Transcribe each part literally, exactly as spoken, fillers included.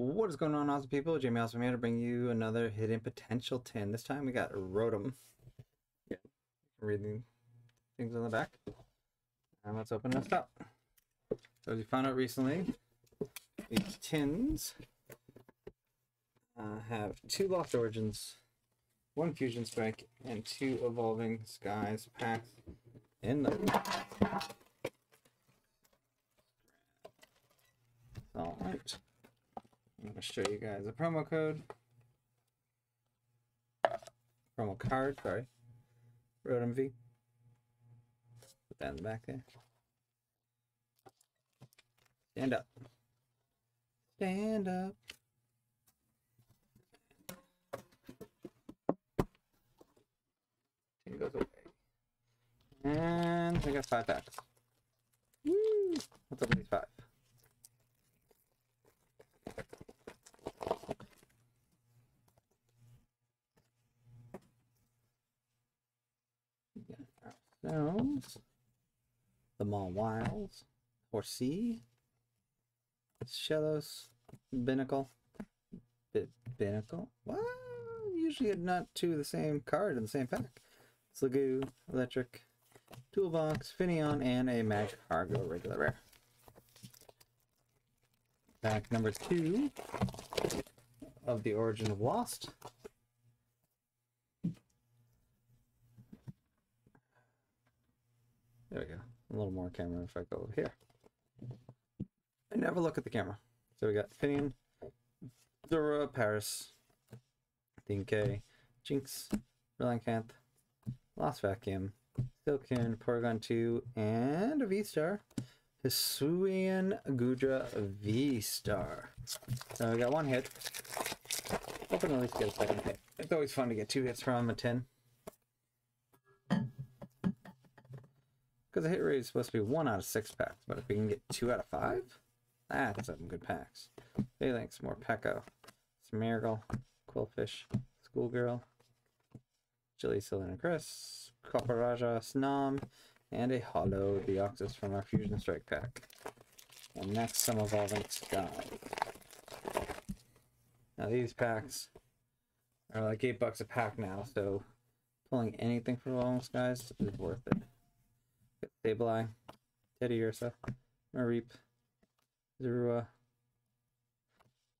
What is going on, awesome people? Jamie Allison here to bring you another Hidden Potential tin. This time we got Rotom. Yeah, reading things on the back. And let's open this up. So as you found out recently, these tins uh, have two Lost Origins, one Fusion Strike, and two Evolving Skies packs in them. All right. I'm going to show you guys a promo code, promo card, sorry, Rotom V. Put that in the back there. Stand up. Stand up. It goes away. And I got five packs. Woo! Let's open these five. Ourselves, the Maw Wiles, Horsea, Shellos, Binnacle, B Binnacle. Wow, usually not two of the same card in the same pack. Slugoo, Electric, Toolbox, Finneon, and a Magikargo regular rare. Pack number two of the Origin of Lost. There we go. A little more camera if I go over here. I never look at the camera. So we got Finneon, Zora, Paris, Dinkay, Jinx, Relincanth, Lost Vacuum, Silcoon, Porygon two, and a V-Star. Hisuian Gudra V-Star. So we got one hit. Hoping at least get a second hit. It's always fun to get two hits from a tin. Because the hit rate is supposed to be one out of six packs, but if we can get two out of five, that's some good packs. Hey, thanks, more Peko, Smeargle, Quillfish, Schoolgirl, Jilly, Selena, Chris, Copperaja, Snom, and a hollow Deoxys from our Fusion Strike pack. And next, some Evolving Skies. Now, these packs are like eight bucks a pack now, so pulling anything from Evolving Skies is worth it. Sableye, Teddy Ursa, Mareep, Zorua,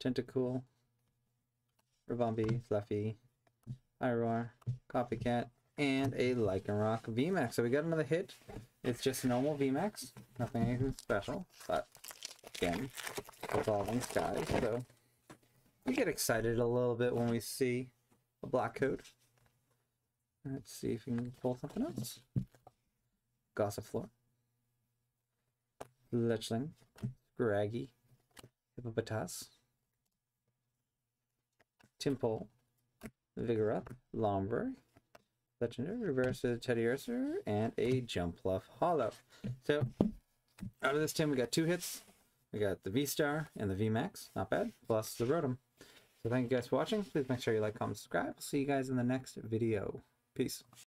Tentacool, Rivombi, Fluffy, Iroar, Copycat, and a Lycanroc V MAX. So we got another hit. It's just normal V MAX, nothing anything special, but again, Evolving Skies. So we get excited a little bit when we see a black code. Let's see if we can pull something else. Gossifleur, Lechling, Scraggy, Hippopotas, Timpole, Vigoroth, Lombre, Legendary, Reverse Teddy Ursa, and a Jumpluff Hollow. So, out of this tin, we got two hits. We got the V-Star and the V MAX, not bad, plus the Rotom. So thank you guys for watching. Please make sure you like, comment, subscribe. I'll see you guys in the next video. Peace.